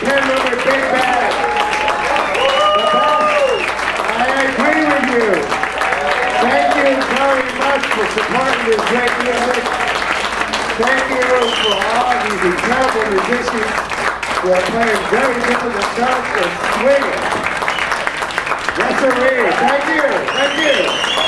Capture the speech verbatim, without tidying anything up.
Chairman Big Bad. The best. I agree with you. Thank you very much for supporting this great music. Thank you for all these incredible musicians who are playing very difficult songs and swinging. That's a real. Thank you. Thank you.